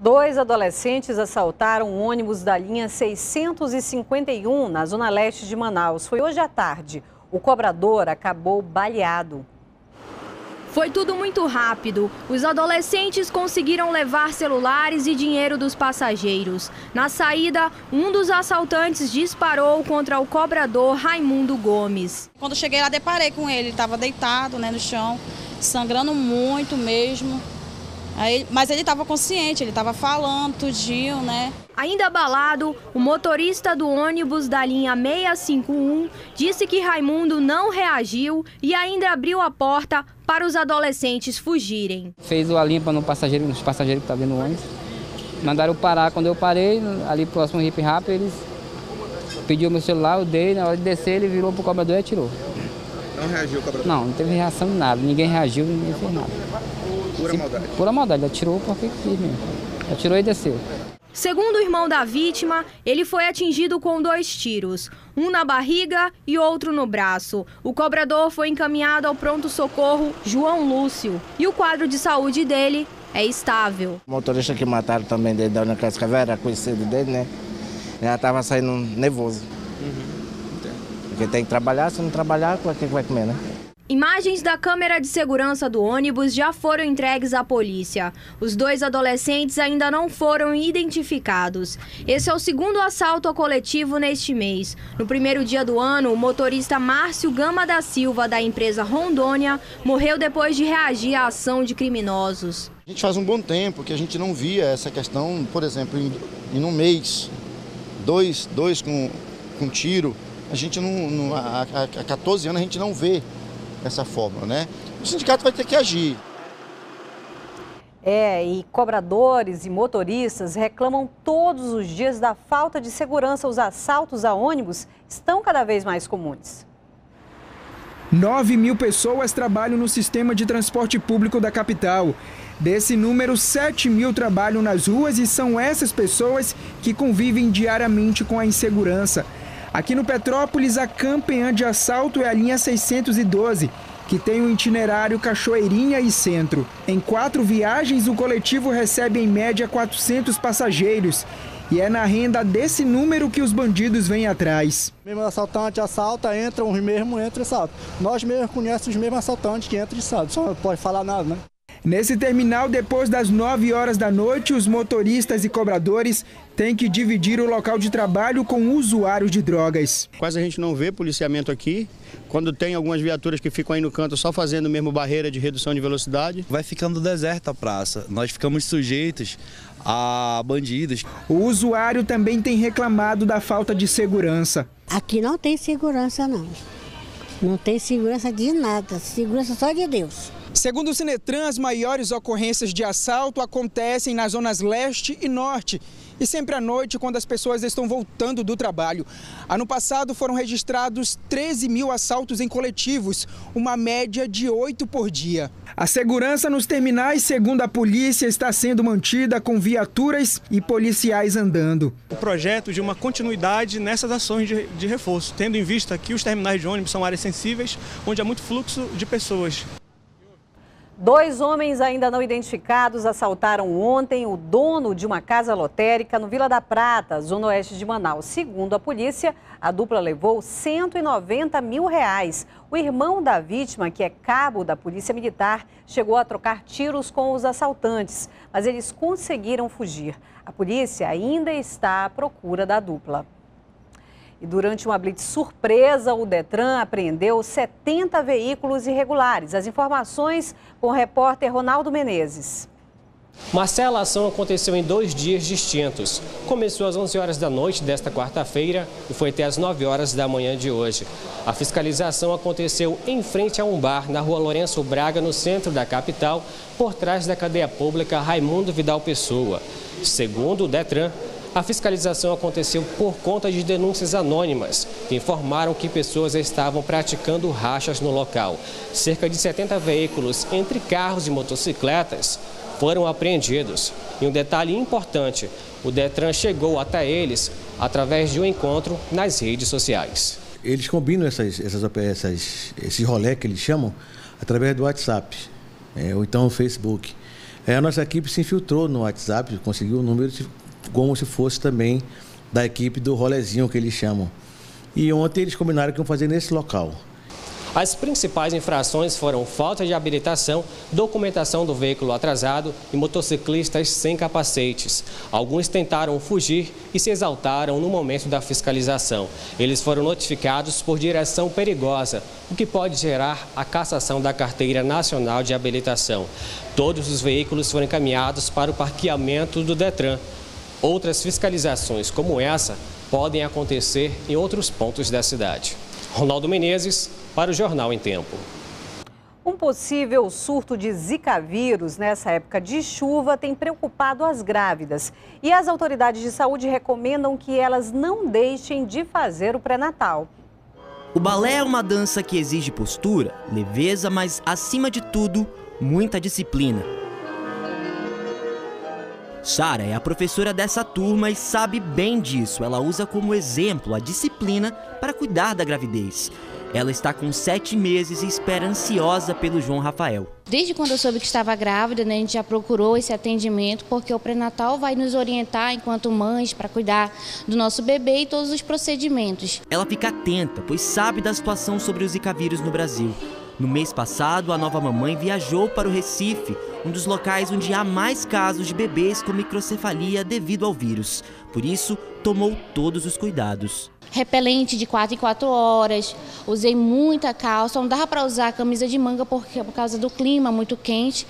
Dois adolescentes assaltaram um ônibus da linha 651 na zona leste de Manaus. Foi hoje à tarde. O cobrador acabou baleado. Foi tudo muito rápido. Os adolescentes conseguiram levar celulares e dinheiro dos passageiros. Na saída, um dos assaltantes disparou contra o cobrador Raimundo Gomes. Quando cheguei lá, deparei com ele. Ele estava deitado, né, no chão, sangrando muito mesmo. Aí, mas ele estava consciente, ele estava falando tudinho, né? Ainda abalado, o motorista do ônibus da linha 651 disse que Raimundo não reagiu e ainda abriu a porta para os adolescentes fugirem. Fez a limpa no passageiro, nos passageiros que estavam dentro do ônibus. Mandaram parar. Quando eu parei, ali próximo ao hip rap, eles pediram meu celular, eu dei. Na hora de descer, ele virou para o cobrador e atirou. Não reagiu o cobrador? Não, não teve reação de nada. Ninguém reagiu, ninguém fez nada. Pura maldade. Pura maldade, atirou porque quis mesmo. Atirou e desceu. Segundo o irmão da vítima, ele foi atingido com 2 tiros, um na barriga e outro no braço. O cobrador foi encaminhado ao pronto-socorro João Lúcio e o quadro de saúde dele é estável. O motorista que mataram também dele, da Dona Cascavel, era conhecido dele, né? Ela estava saindo nervoso. Porque tem que trabalhar, se não trabalhar, quem vai comer, né? Imagens da câmera de segurança do ônibus já foram entregues à polícia. Os 2 adolescentes ainda não foram identificados. Esse é o 2º assalto a coletivo neste mês. No primeiro dia do ano, o motorista Márcio Gama da Silva, da empresa Rondônia, morreu depois de reagir à ação de criminosos. A gente faz um bom tempo que a gente não via essa questão, por exemplo, em um mês, dois com tiro. A gente não há 14 anos a gente não vê essa forma, né? O sindicato vai ter que agir. E cobradores e motoristas reclamam todos os dias da falta de segurança. Os assaltos a ônibus estão cada vez mais comuns. 9.000 pessoas trabalham no sistema de transporte público da capital. Desse número, 7.000 trabalham nas ruas e são essas pessoas que convivem diariamente com a insegurança. Aqui no Petrópolis, a campeã de assalto é a linha 612, que tem o itinerário Cachoeirinha e Centro. Em 4 viagens, o coletivo recebe em média 400 passageiros. E é na renda desse número que os bandidos vêm atrás. O mesmo assaltante assalta, entra, os mesmos entram e saltam. Nós mesmos conhecemos os mesmos assaltantes que entram e saltam. Só não pode falar nada, né? Nesse terminal, depois das 9 horas da noite, os motoristas e cobradores têm que dividir o local de trabalho com usuários de drogas. Quase a gente não vê policiamento aqui. Quando tem algumas viaturas que ficam aí no canto só fazendo mesmo barreira de redução de velocidade. Vai ficando deserta a praça. Nós ficamos sujeitos a bandidos. O usuário também tem reclamado da falta de segurança. Aqui não tem segurança, não. Não tem segurança de nada. Segurança só de Deus. Segundo o Cinetran, as maiores ocorrências de assalto acontecem nas zonas leste e norte, e sempre à noite, quando as pessoas estão voltando do trabalho. Ano passado foram registrados 13.000 assaltos em coletivos, uma média de 8 por dia. A segurança nos terminais, segundo a polícia, está sendo mantida com viaturas e policiais andando. O projeto de uma continuidade nessas ações de reforço, tendo em vista que os terminais de ônibus são áreas sensíveis, onde há muito fluxo de pessoas. 2 homens ainda não identificados assaltaram ontem o dono de uma casa lotérica no Vila da Prata, zona oeste de Manaus. Segundo a polícia, a dupla levou R$190 mil. O irmão da vítima, que é cabo da Polícia Militar, chegou a trocar tiros com os assaltantes, mas eles conseguiram fugir. A polícia ainda está à procura da dupla. E durante uma blitz surpresa, o Detran apreendeu 70 veículos irregulares. As informações com o repórter Ronaldo Menezes. Marcela, a ação aconteceu em 2 dias distintos. Começou às 11 horas da noite desta quarta-feira e foi até às 9 horas da manhã de hoje. A fiscalização aconteceu em frente a um bar na rua Lourenço Braga, no centro da capital, por trás da cadeia pública Raimundo Vidal Pessoa. Segundo o Detran, a fiscalização aconteceu por conta de denúncias anônimas, que informaram que pessoas estavam praticando rachas no local. Cerca de 70 veículos, entre carros e motocicletas, foram apreendidos. E um detalhe importante, o Detran chegou até eles através de um encontro nas redes sociais. Eles combinam esse rolê que eles chamam através do WhatsApp, ou então o Facebook. A nossa equipe se infiltrou no WhatsApp, conseguiu o número como se fosse também da equipe do rolezinho, que eles chamam. E ontem eles combinaram que iam fazer nesse local. As principais infrações foram falta de habilitação, documentação do veículo atrasado e motociclistas sem capacetes. Alguns tentaram fugir e se exaltaram no momento da fiscalização. Eles foram notificados por direção perigosa, o que pode gerar a cassação da Carteira Nacional de Habilitação. Todos os veículos foram encaminhados para o parqueamento do Detran. Outras fiscalizações como essa podem acontecer em outros pontos da cidade. Ronaldo Menezes, para o Jornal em Tempo. Um possível surto de Zika vírus nessa época de chuva tem preocupado as grávidas. E as autoridades de saúde recomendam que elas não deixem de fazer o pré-natal. O balé é uma dança que exige postura, leveza, mas, acima de tudo, muita disciplina. Sara é a professora dessa turma e sabe bem disso. Ela usa como exemplo a disciplina para cuidar da gravidez. Ela está com 7 meses e espera ansiosa pelo João Rafael. Desde quando eu soube que estava grávida, né, a gente já procurou esse atendimento, porque o pré-natal vai nos orientar enquanto mães para cuidar do nosso bebê e todos os procedimentos. Ela fica atenta, pois sabe da situação sobre o Zika vírus no Brasil. No mês passado, a nova mamãe viajou para o Recife, um dos locais onde há mais casos de bebês com microcefalia devido ao vírus. Por isso, tomou todos os cuidados. Repelente de 4 em 4 horas, usei muita calça, não dava para usar camisa de manga por causa do clima muito quente,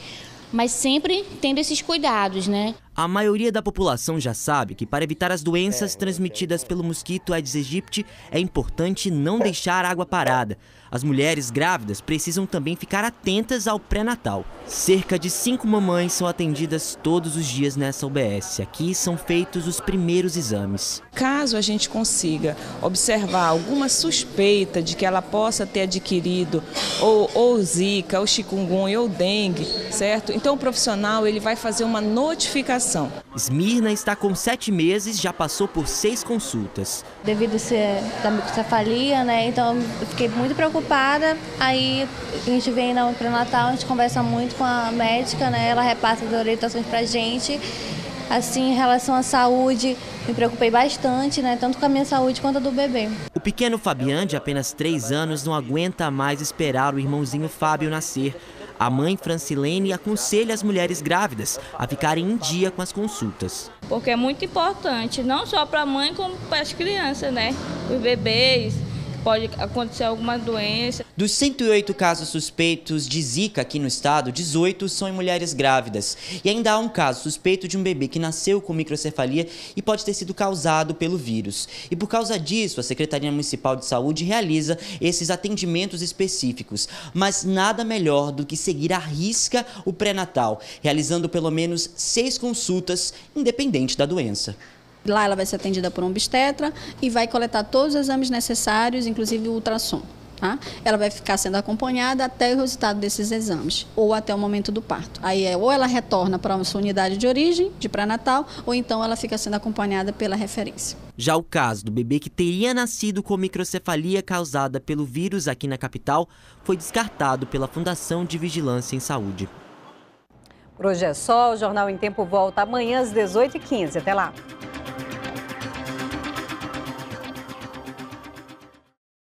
mas sempre tendo esses cuidados, né? A maioria da população já sabe que para evitar as doenças transmitidas pelo mosquito Aedes aegypti é importante não deixar a água parada. As mulheres grávidas precisam também ficar atentas ao pré-natal. Cerca de 5 mamães são atendidas todos os dias nessa UBS. Aqui são feitos os primeiros exames. Caso a gente consiga observar alguma suspeita de que ela possa ter adquirido ou Zika, ou Chikungunya, ou dengue, certo? Então o profissional ele vai fazer uma notificação. Esmirna está com 7 meses, já passou por 6 consultas. Devido a ser da microcefalia, né, então eu fiquei muito preocupada. Aí a gente vem no pré-natal, a gente conversa muito com a médica, né, ela repassa as orientações pra gente. Assim, em relação à saúde, me preocupei bastante, né, tanto com a minha saúde quanto a do bebê. O pequeno Fabian, de apenas 3 anos, não aguenta mais esperar o irmãozinho Fábio nascer. A mãe Francilene aconselha as mulheres grávidas a ficarem em dia com as consultas. Porque é muito importante, não só para a mãe, como para as crianças, né? Os bebês, pode acontecer alguma doença. Dos 108 casos suspeitos de Zika aqui no estado, 18 são em mulheres grávidas. E ainda há um caso suspeito de um bebê que nasceu com microcefalia e pode ter sido causado pelo vírus. E por causa disso, a Secretaria Municipal de Saúde realiza esses atendimentos específicos. Mas nada melhor do que seguir à risca o pré-natal, realizando pelo menos 6 consultas, independente da doença. Lá ela vai ser atendida por um obstetra e vai coletar todos os exames necessários, inclusive o ultrassom. Tá? Ela vai ficar sendo acompanhada até o resultado desses exames, ou até o momento do parto. Aí ou ela retorna para a sua unidade de origem, de pré-natal, ou então ela fica sendo acompanhada pela referência. Já o caso do bebê que teria nascido com microcefalia causada pelo vírus aqui na capital foi descartado pela Fundação de Vigilância em Saúde. Por hoje é só, o Jornal em Tempo volta amanhã às 18h15. Até lá!